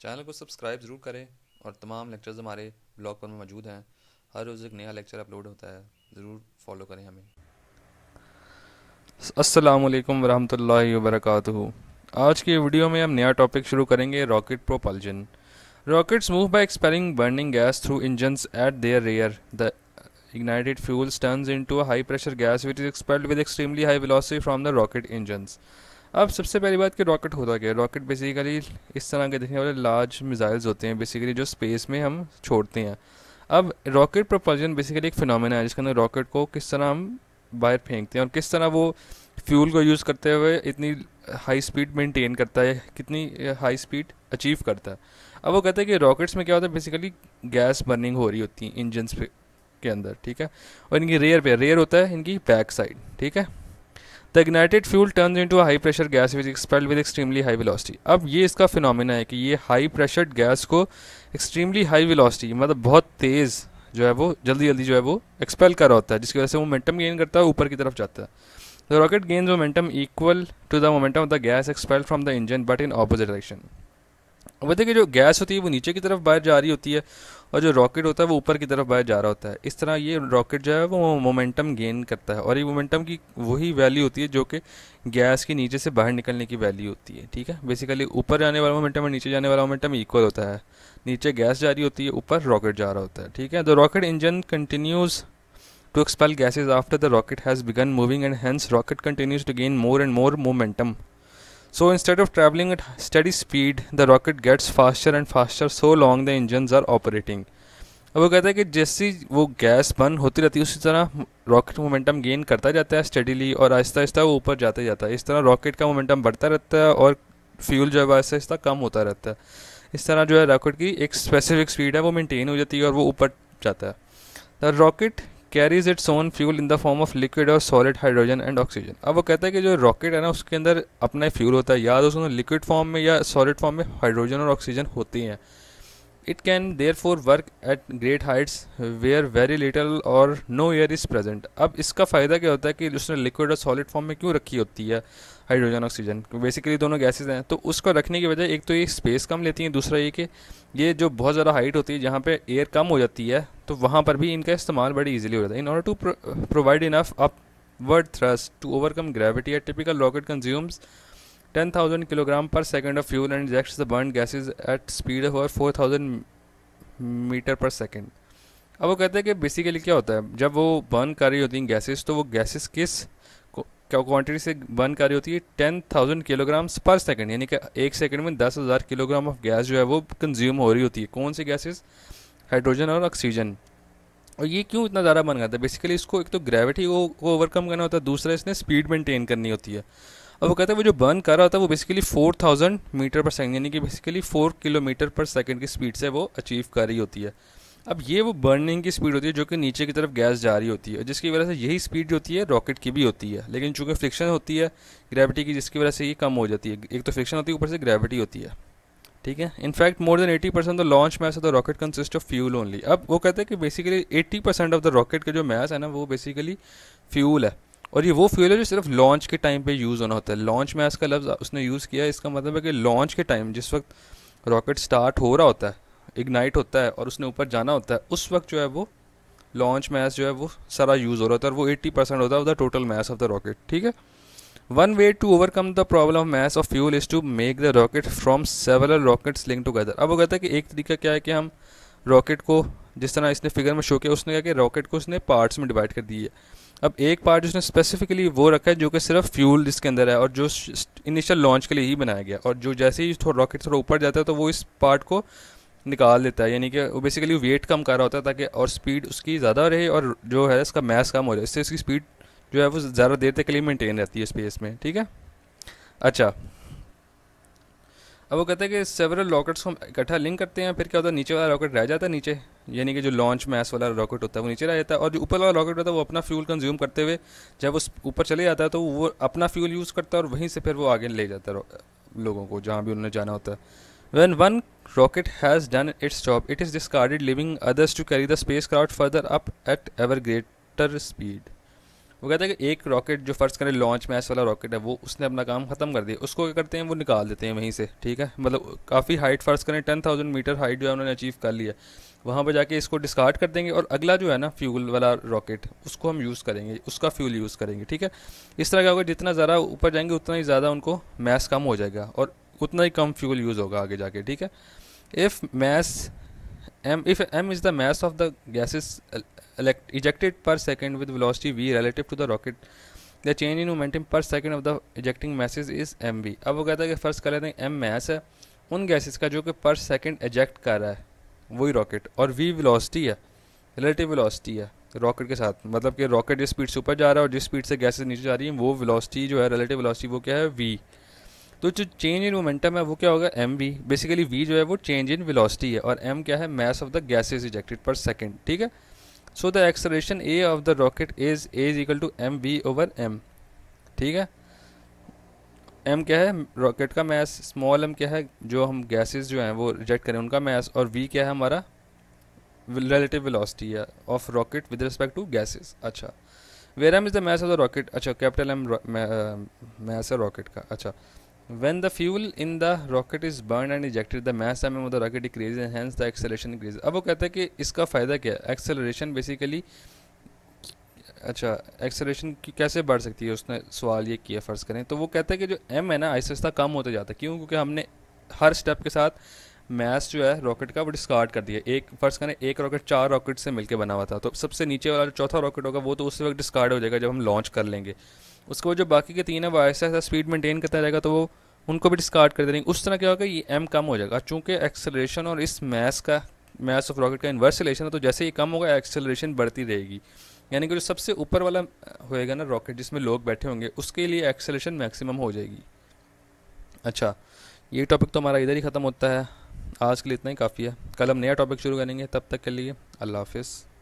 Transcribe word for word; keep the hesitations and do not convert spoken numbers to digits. Channel को subscribe ज़रूर करें और तमाम लेक्चर्स हमारे ब्लॉग पर मौजूद हैं। हर रोज़ एक नया लेक्चर अपलोड होता है, ज़रूर फॉलो करें हमें। अस्सलामु अलैकुम वरहमतुल्लाहि वबरकातुहू। आज की वीडियो में हम नया टॉपिक शुरू करेंगे, rocket propulsion. Rockets move by expelling burning gas through engines at their rear. The ignited fuels turns into a high pressure gas which is expelled with extremely high velocity from the rocket engines. अब सबसे पहली बात कि rocket होता क्या है। Rocket basically इस तरह के दिखने वाले लार्ज मिसाइल्स होते हैं, बेसिकली जो स्पेस में हम छोड़ते हैं। अब रॉकेट प्रोपल्जन बेसिकली एक फिनोमेना है जिसके अंदर रॉकेट को किस तरह हम बाहर फेंकते हैं और किस तरह वो फ्यूल को यूज़ करते हुए इतनी हाई स्पीड मेंटेन करता है, कितनी हाई स्पीड अचीव करता है। अब वो कहते हैं कि रॉकेट्स में क्या होता है, बेसिकली गैस बर्निंग हो रही होती है इंजन्स पे के अंदर, ठीक है, और इनकी रेयर पे रेयर होता है इनकी बैक साइड, ठीक है। The ignited fuel turns into high pressure gas which expelled with extremely high velocity. अब ये इसका फिनोमेना है कि ये हाई प्रेशर गैस को एक्सट्रीमली हाई वेलोसिटी मतलब बहुत तेज़ जो है वो जल्दी जल्दी जो है वो एक्सपेल कर रहा होता है, जिसकी वजह से मोमेंटम गेन करता है, ऊपर की तरफ जाता है। The rocket gains momentum equal to the momentum of the gas expelled from the engine but in opposite direction. अब देखिए जो गैस होती है वो नीचे की तरफ बाहर जा रही होती है और जो रॉकेट होता है वो ऊपर की तरफ बाहर जा रहा होता है। इस तरह ये रॉकेट जो है वो मोमेंटम गेन करता है और ये मोमेंटम की वही वैल्यू होती है जो कि गैस के नीचे से बाहर निकलने की वैल्यू होती है, ठीक है। बेसिकली ऊपर जाने वाला मोमेंटम और नीचे जाने वाला मोमेंटम इक्वल होता है। नीचे गैस जा रही होती है, ऊपर रॉकेट जा रहा होता है, ठीक है। The rocket engine continues to expel gases after the rocket has begun moving and hence rocket continues to gain more and more momentum. So instead of traveling at steady speed the rocket gets faster and faster so long the engines are operating. अब वो कहता है कि जैसी वो gas burn होती रहती है उसी तरह रॉकेट मोमेंटम गेन करता जाता है स्टडीली और आहिस्ता आहिस्ता वो ऊपर जाते जाता है। इस तरह रॉकेट का मोमेंटम बढ़ता रहता है और फ्यूल जो है आहिस्ता आहिस्ता कम होता रहता है। इस तरह जो है रॉकेट की एक स्पेसिफिक स्पीड है वो मेनटेन हो जाती है और वो ऊपर जाता है। The rocket carries its own fuel in the form of liquid और सॉलिड हाइड्रोजन एंड ऑक्सीजन। अब वो कहता है कि जो रॉकेट है ना उसके अंदर अपना फ्यूल होता है, या तो उसमें लिक्विड फॉर्म में या सॉलिड फॉर्म में हाइड्रोजन और ऑक्सीजन होती हैं। It can therefore work at great heights where very little और नो एयर इज़ प्रेजेंट। अब इसका फ़ायदा क्या होता है कि उसने लिक्विड और सॉलिड फॉर्म में क्यों रखी होती है हाइड्रोजन ऑक्सीजन, बेसिकली दोनों गैसेज हैं, तो उसको रखने की वजह एक तो ये स्पेस कम लेती हैं, दूसरा ये कि ये जो बहुत ज़्यादा हाइट होती है जहाँ पे एयर कम हो जाती है तो वहाँ पर भी इनका इस्तेमाल बड़ी ईजिली हो जाता है। In order to provide enough upward thrust to overcome gravity a typical rocket consumes ten thousand kilogram per second of fuel and ejects the burn gases at speed of four thousand metre per second. अब वो कहते हैं कि basically क्या होता है जब वो बर्न कर रही होती हैं गैसेज तो वो गैसेज किस क्या क्वांटिटी से बर्न कर रही होती है, ten thousand kilograms per second, यानी कि एक सेकंड में दस हज़ार किलोग्राम ऑफ गैस जो है वो कंज्यूम हो रही होती है। कौन सी गैसेस, हाइड्रोजन और ऑक्सीजन। और ये क्यों इतना ज़्यादा बर्न करता है, बेसिकली इसको एक तो ग्रेविटी को ओवरकम करना होता है, दूसरा इसने स्पीड मेंटेन करनी होती है। अब वो कहते हैं वो जो बर्न कर रहा होता है वो basically four thousand metre per second यानी कि basically four kilometre per second की स्पीड से वो अचीव कर रही होती है। अब ये वो बर्निंग की स्पीड होती है जो कि नीचे की तरफ गैस जा रही होती है, जिसकी वजह से यही स्पीड जो होती है रॉकेट की भी होती है, लेकिन चूंकि फ्रिक्शन होती है ग्रेविटी की जिसकी वजह से ये कम हो जाती है। एक तो फ्रिक्शन होती है, ऊपर से ग्रेविटी होती है, ठीक है। In fact more than eighty percent the launch mass of the rocket consist of fuel only. अब वो कहते हैं कि basically eighty percent of the rocket का जो मैस है ना वो बेसिकली फ्यूल है और ये वो फ्यूल है जो सिर्फ लॉन्च के टाइम पर यूज़ होना होता है। लॉन्च मैस का लफ्ज़ उसने यूज़ किया, इसका मतलब है कि लॉन्च के टाइम जिस वक्त रॉकेट स्टार्ट हो रहा होता है, इग्नाइट होता है और उसने ऊपर जाना होता है, उस वक्त जो है वो लॉन्च मैस जो है वो सारा यूज़ हो रहा होता है और वो एटी परसेंट होता है the total mass of the rocket, ठीक है। One way to overcome the problem of mass of fuel is to make the rocket from several rockets link together. अब वो कहता है कि एक तरीका क्या है कि हम रॉकेट को जिस तरह इसने फिगर में शो किया, उसने कहा कि रॉकेट को उसने पार्ट्स में डिवाइड कर दी है। अब एक पार्ट उसने स्पेसिफिकली वो रखा है जो कि सिर्फ फ्यूल जिसके अंदर है और जो इनिशियल लॉन्च के लिए ही बनाया गया, और जो जैसे ही रॉकेट थोड़ा ऊपर जाता है तो वो इस पार्ट को निकाल देता है, यानी कि वो बेसिकली वेट कम कर रहा होता है ताकि और स्पीड उसकी ज़्यादा रहे और जो है इसका मास कम हो जाए, इससे इसकी स्पीड जो है वो ज़्यादा देर तक के लिए मेंटेन रहती है स्पेस में, ठीक है। अच्छा, अब वो कहते हैं कि सेवरल रॉकेट्स को हम इकट्ठा लिंक करते हैं, फिर क्या होता है नीचे वाला रॉकेट रह जाता है नीचे, यानी कि जो लॉन्च मैस वाला रॉकेट होता है वो नीचे रह जाता है और जो ऊपर वाला रॉकेट होता है वो अपना फ्यूल कंज्यूम करते हुए जब वो ऊपर चले जाता है तो वो अपना फ्यूल यूज़ करता है और वहीं से फिर वो आगे ले जाता है लोगों को जहाँ भी उन्हें जाना होता है। When one rocket has done its job, it is discarded, leaving others to carry the spacecraft further up at ever greater speed. वो कहता है कि एक रॉकेट जो फ़र्ज़ करें लॉन्च में ऐसा वाला रॉकेट है वो उसने अपना काम ख़त्म कर दिया, उसको क्या करते हैं वो निकाल देते हैं वहीं से, ठीक है। मतलब काफ़ी हाइट फ़र्ज़ करें टेन थाउजेंड मीटर हाइट जो है उन्होंने अचीव कर लिया, वहाँ पर जाके इसको डिस्कार्ड कर देंगे और अगला जो है ना फ्यूल वाला रॉकेट उसको हम यूज़ करेंगे, उसका फ्यूल यूज़ करेंगे, ठीक है। इस तरह क्या होगा जितना ज़्यादा ऊपर जाएंगे उतना ही ज़्यादा उनको मैस कम हो जाएगा और उतना ही कम फ्यूल यूज़ होगा आगे जाके, ठीक है। If mass m if m is the mass of the gases ejected per second with velocity v relative to the rocket, the change in momentum per second of the ejecting masses is m v। अब वो कहता है कि first कर लेते हैं m mass है उन गैसेस का जो कि पर सेकंड एजेक्ट कर रहा है वही रॉकेट, और v velocity है, रिलेटिव वेलोसिटी है रॉकेट के साथ, मतलब कि रॉकेट जिस स्पीड से ऊपर जा रहा है और जिस स्पीड से गैसेस नीचे जा रही हैं वो वेलोसिटी जो है रिलेटिव वेलोसिटी वो क्या है v। तो जो चेंज इन मोमेंटम है वो क्या होगा एम वी, बेसिकली वी जो है वो चेंज इन वेलोसिटी है और एम क्या है mass of the gases ejected per second, ठीक है। So the acceleration A of the rocket is A is equal to M V over M, ठीक है। एम क्या है रॉकेट का मास, स्मॉल एम क्या है जो हम गैसेस जो हैं वो रिजेक्ट करें उनका मास, और वी क्या है हमारा रिलेटिव वेलोसिटी है of rocket with respect to gases. अच्छा where M is the mass of the rocket, अच्छा कैपिटल एम मास है रॉकेट का। अच्छा When the fuel in the rocket is burned and ejected, the mass m of the rocket decreases and hence the acceleration increases। अब वो कहता है कि इसका फ़ायदा क्या है, acceleration basically, अच्छा acceleration कैसे बढ़ सकती है उसने सवाल ये किया फ़र्ज़ करें। तो वो कहता है कि जो m है ना आहिस्ता आहिस्ता कम होता जाता है, क्यों? क्योंकि हमने हर स्टेप के साथ मास जो है रॉकेट का वो डिस्कार्ड कर दिया। एक फ़र्ज़ करें एक रॉकेट चार रॉकेट से मिलकर बना हुआ था, तो सबसे नीचे वाला चौथा रॉकेट होगा वो तो उस वक्त डिस्कार्ड हो जाएगा जब हम लॉन्च कर लेंगे, उसको जो बाकी के तीन है वो ऐसा ऐसा स्पीड मेंटेन करता रहेगा तो वो उनको भी डिस्कार्ड कर देंगे। उस तरह क्या होगा ये एम कम हो जाएगा, चूँकि एक्सेलरेशन और इस मास का मास ऑफ रॉकेट का इन्वर्स रिलेशन है, तो जैसे ये कम होगा एक्सेलरेशन बढ़ती रहेगी। यानी कि जो सबसे ऊपर वाला होएगा ना रॉकेट जिसमें लोग बैठे होंगे उसके लिए एक्सेलरेशन मैक्सिमम हो जाएगी। अच्छा ये टॉपिक तो हमारा इधर ही ख़त्म होता है, आज के लिए इतना ही काफ़ी है। कल हम नया टॉपिक शुरू करेंगे, तब तक के लिए अल्लाह हाफिज़।